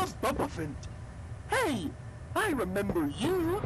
Where's Bumpo Fint? Hey, I remember you.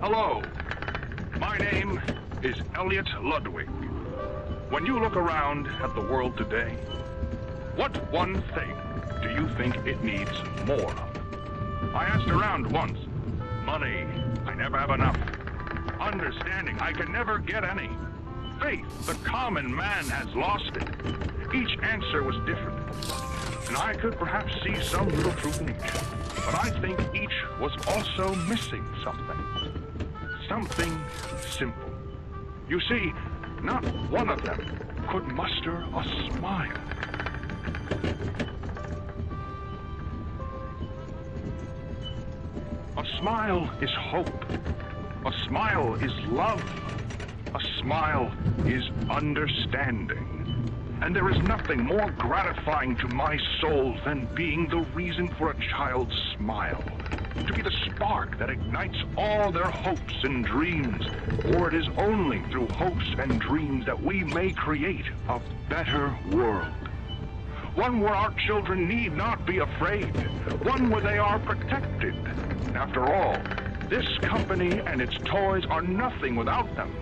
Hello, my name is Elliot Ludwig. When you look around at the world today, what one thing do you think it needs more of? I asked around once. Money, I never have enough. Understanding, I can never get any. Faith, the common man has lost it. Each answer was different, and I could perhaps see some little truth in each, but I think each was also missing something. Something simple. You see, not one of them could muster a smile. A smile is hope. A smile is love. A smile is understanding. And there is nothing more gratifying to my soul than being the reason for a child's smile. To be the spark that ignites all their hopes and dreams. For it is only through hopes and dreams that we may create a better world. One where our children need not be afraid. One where they are protected. After all, this company and its toys are nothing without them.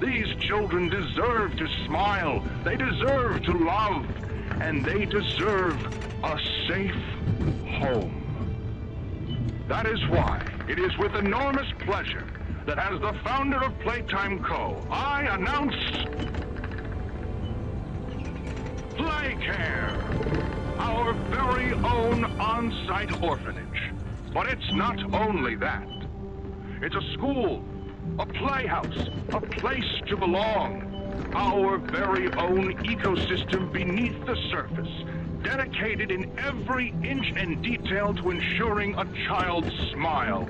These children deserve to smile, they deserve to love, and they deserve a safe home. That is why it is with enormous pleasure that as the founder of Playtime Co, I announce Playcare, our very own on-site orphanage. But it's not only that. It's a school, a playhouse, a place to belong. Our very own ecosystem beneath the surface, dedicated in every inch and detail to ensuring a child's smile.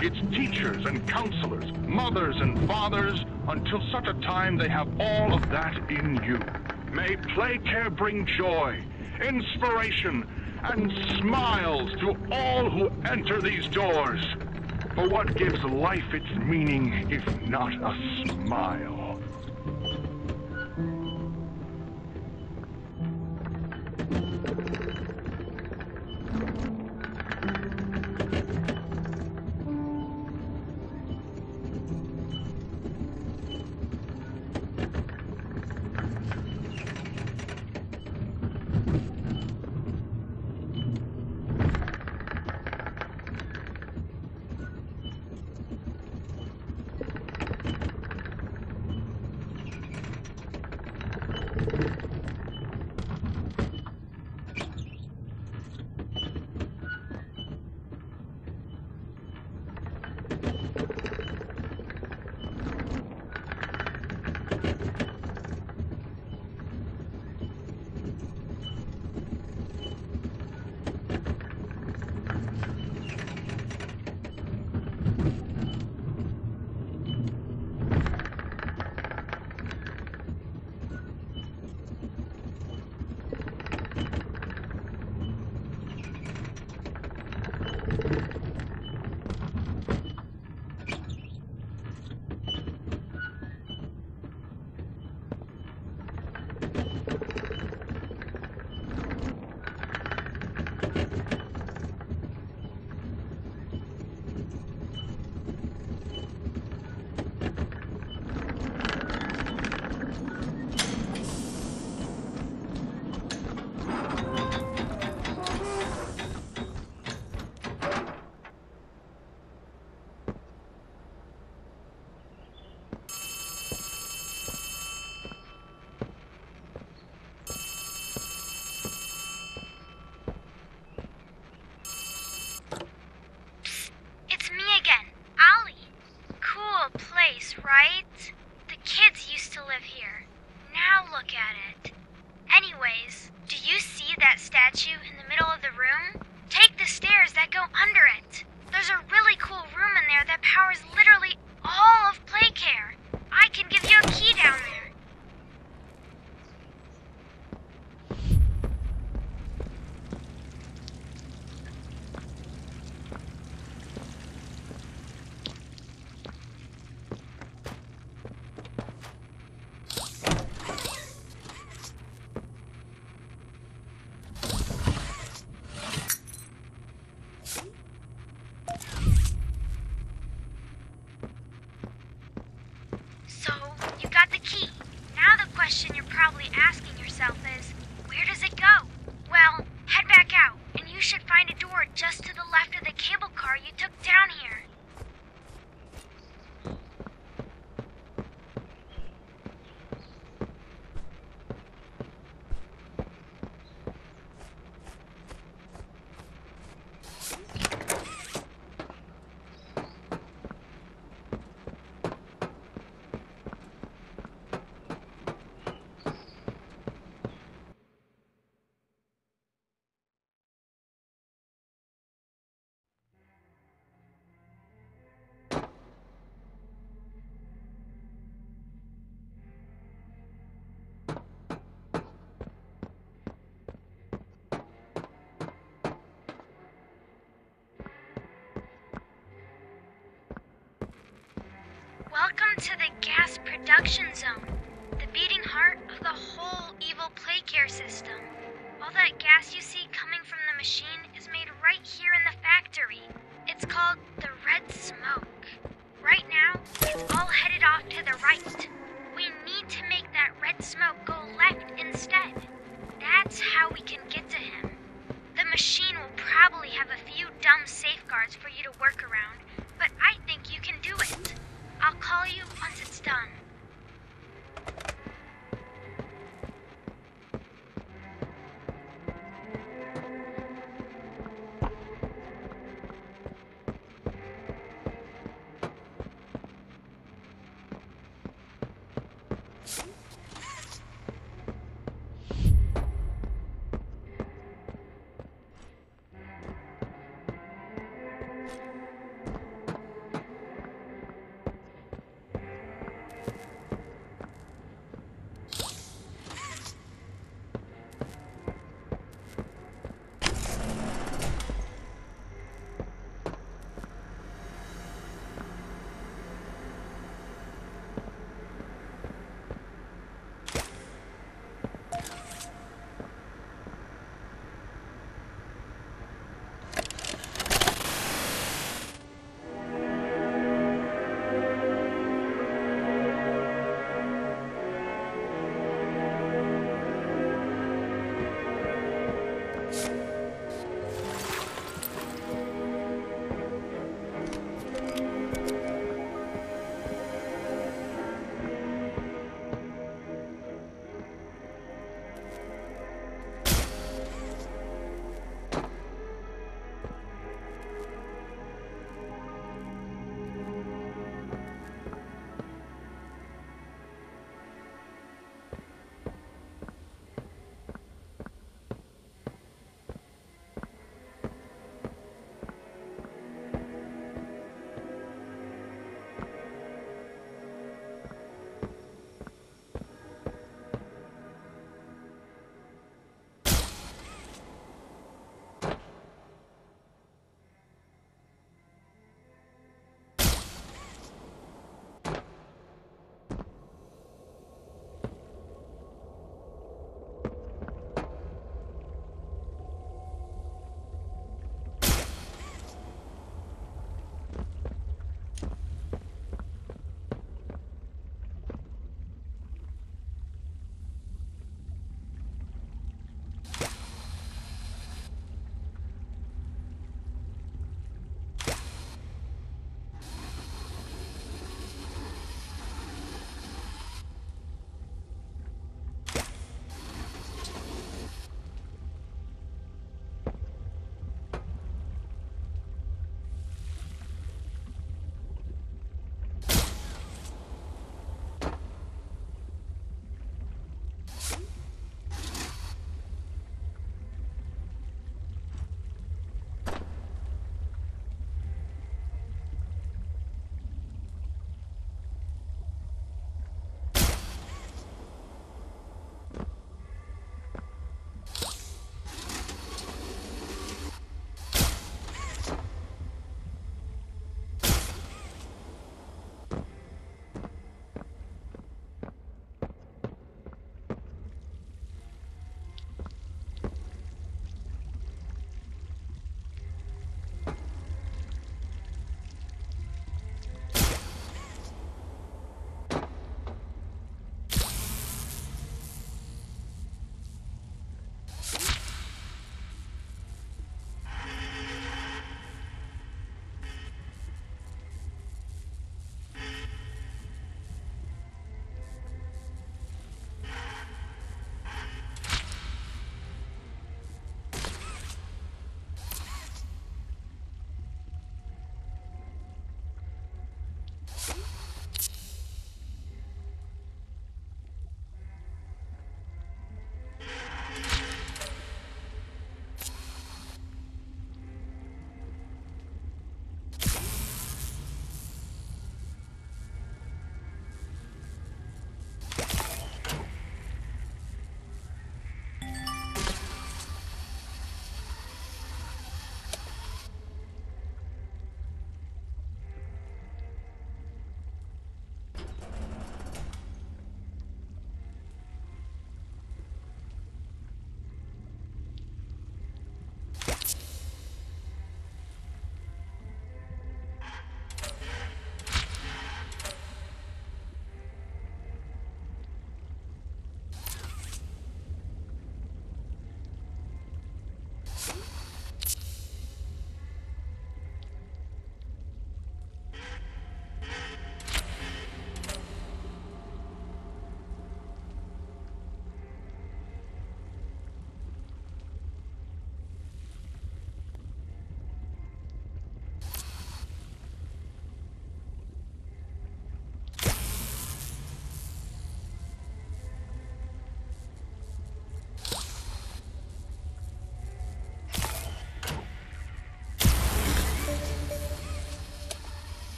It's teachers and counselors, mothers and fathers, until such a time they have all of that in you. May Playcare bring joy, inspiration, and smiles to all who enter these doors. For what gives life its meaning, if not a smile? Right? The kids used to live here. Now look at it. Anyways, do you see that statue in the middle of the room? Take the stairs that go under it. There's a really cool room in there that powers literally all of Playcare. I can give you a key down there. Welcome to the gas production zone, the beating heart of the whole evil Playcare system. All that gas you see coming from the machine is made right here in the factory. It's called the red smoke. Right now, it's all headed off to the right. We need to make that red smoke go left instead. That's how we can get to him. The machine will probably have a few dumb safeguards for you to work around, but I think you can do it. I'll call you once it's done.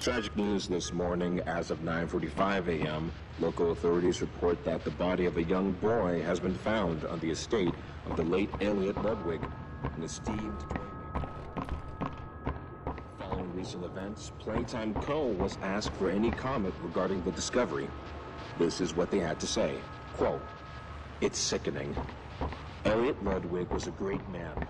Tragic news this morning. As of 9:45 a.m., local authorities report that the body of a young boy has been found on the estate of the late Elliot Ludwig, an esteemed toymaker. Following recent events, Playtime Co. was asked for any comment regarding the discovery. This is what they had to say. Quote, "It's sickening. Elliot Ludwig was a great man.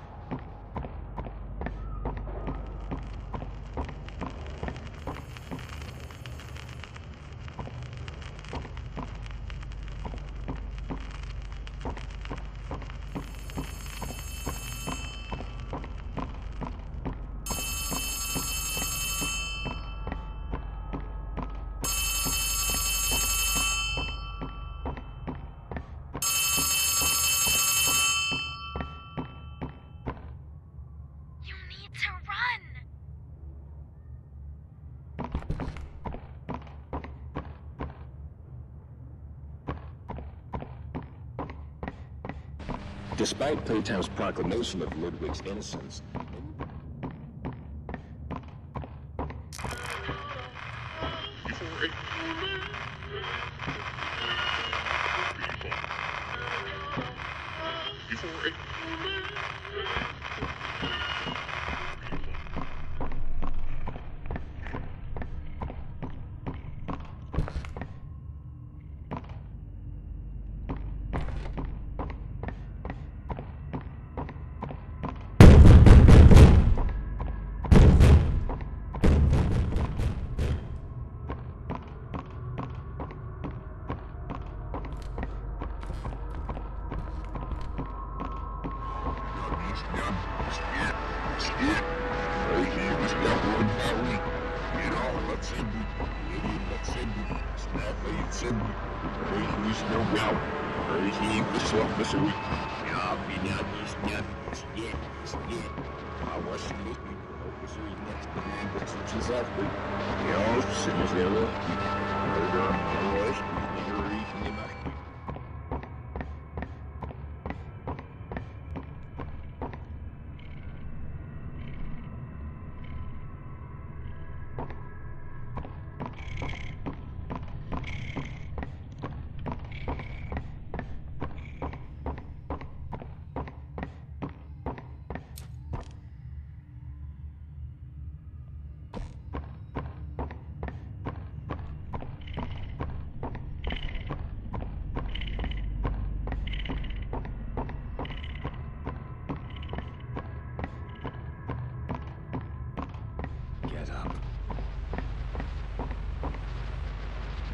Despite Playtime's proclamation of Ludwig's innocence,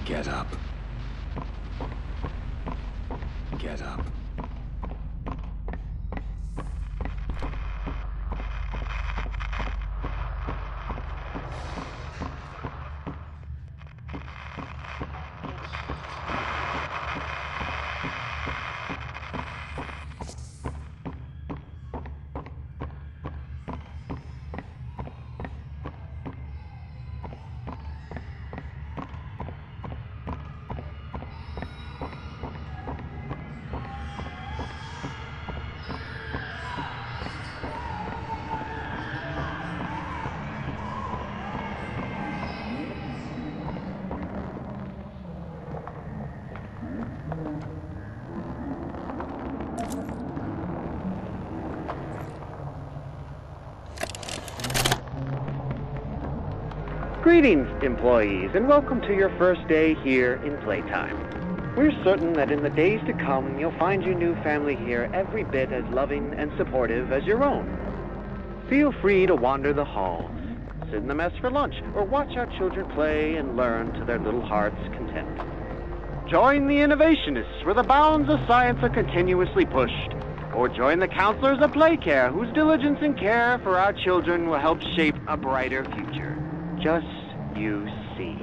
get up. Get up. Greetings, employees, and welcome to your first day here in Playtime. We're certain that in the days to come, you'll find your new family here every bit as loving and supportive as your own. Feel free to wander the halls, sit in the mess for lunch, or watch our children play and learn to their little hearts' content. Join the innovationists where the bounds of science are continuously pushed, or join the counselors of Playcare whose diligence and care for our children will help shape a brighter future. Just you see.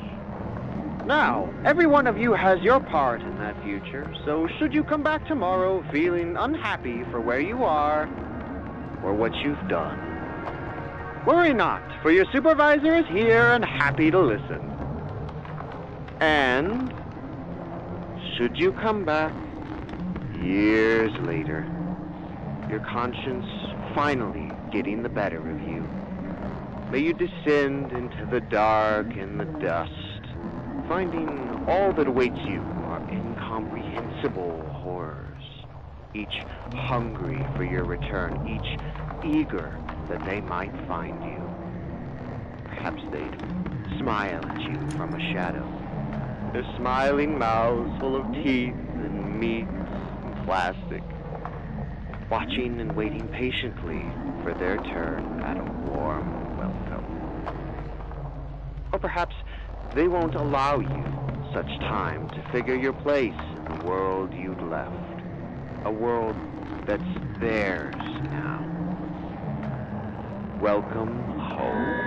Now, every one of you has your part in that future, so should you come back tomorrow feeling unhappy for where you are or what you've done, worry not, for your supervisor is here and happy to listen. And should you come back years later, your conscience finally getting the better of you, may you descend into the dark and the dust, finding all that awaits you are incomprehensible horrors, each hungry for your return, each eager that they might find you. Perhaps they'd smile at you from a shadow, their smiling mouths full of teeth and meat and plastic, watching and waiting patiently for their turn at a warm welcome. Or perhaps they won't allow you such time to figure your place in the world you'd left, a world that's theirs now. Welcome home.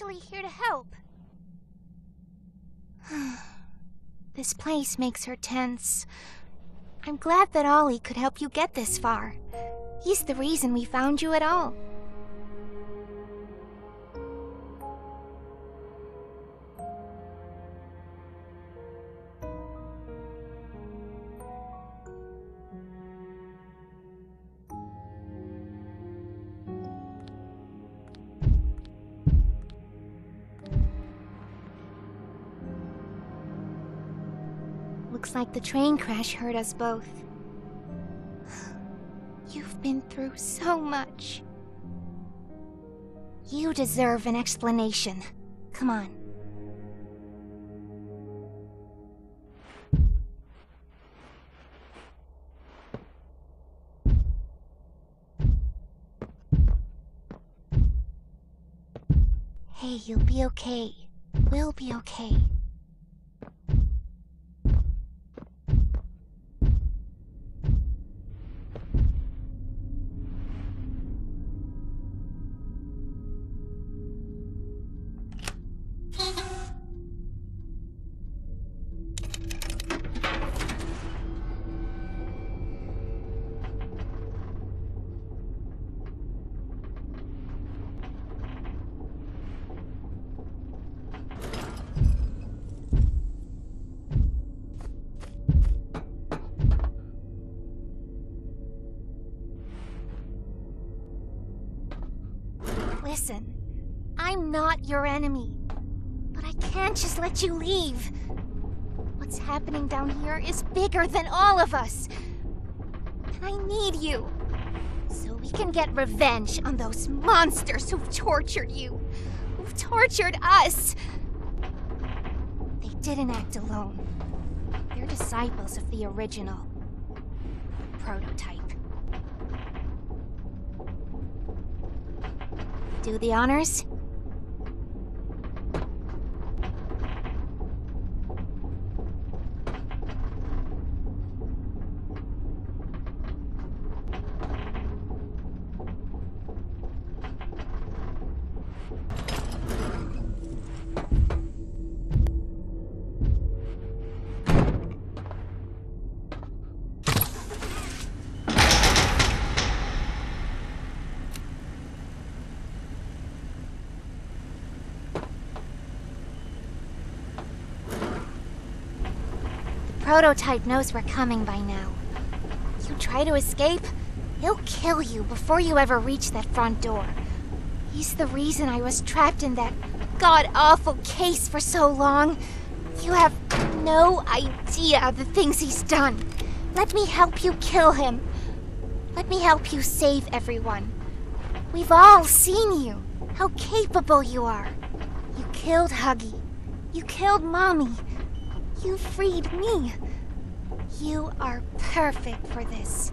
actually here to help. This place makes her tense. I'm glad that Ollie could help you get this far. He's the reason we found you at all. Looks like the train crash hurt us both. You've been through so much. You deserve an explanation. Come on. Hey, you'll be okay. We'll be okay. Listen, I'm not your enemy, but I can't just let you leave. What's happening down here is bigger than all of us, and I need you, so we can get revenge on those monsters who've tortured you, who've tortured us. They didn't act alone. They're disciples of the original prototype. Do the honors? Prototype knows we're coming by now. If you try to escape, he'll kill you before you ever reach that front door. He's the reason I was trapped in that god-awful case for so long. You have no idea the things he's done. Let me help you kill him. Let me help you save everyone. We've all seen you, how capable you are. You killed Huggy. You killed Mommy. You freed me. You are perfect for this.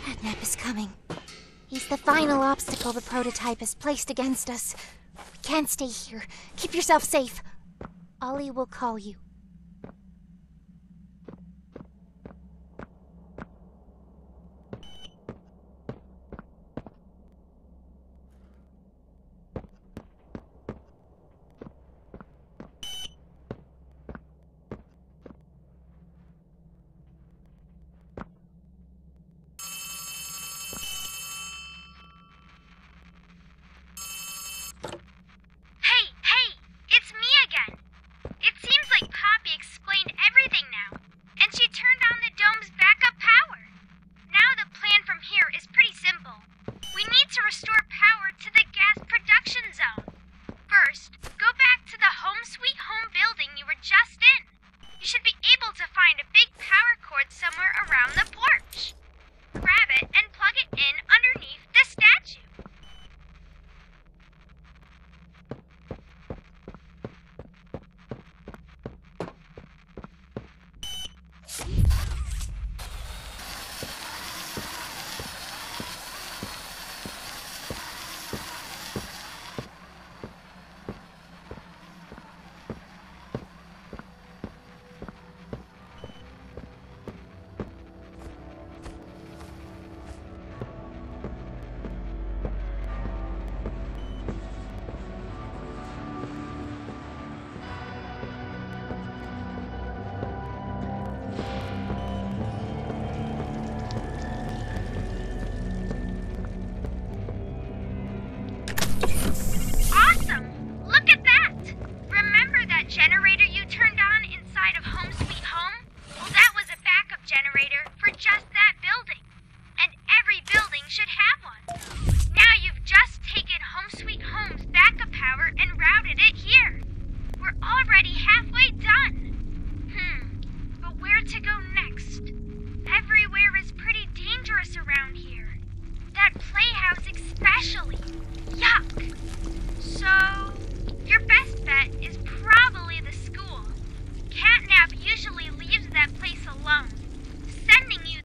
Catnap is coming. He's the final obstacle the prototype has placed against us. We can't stay here. Keep yourself safe. Ollie will call you.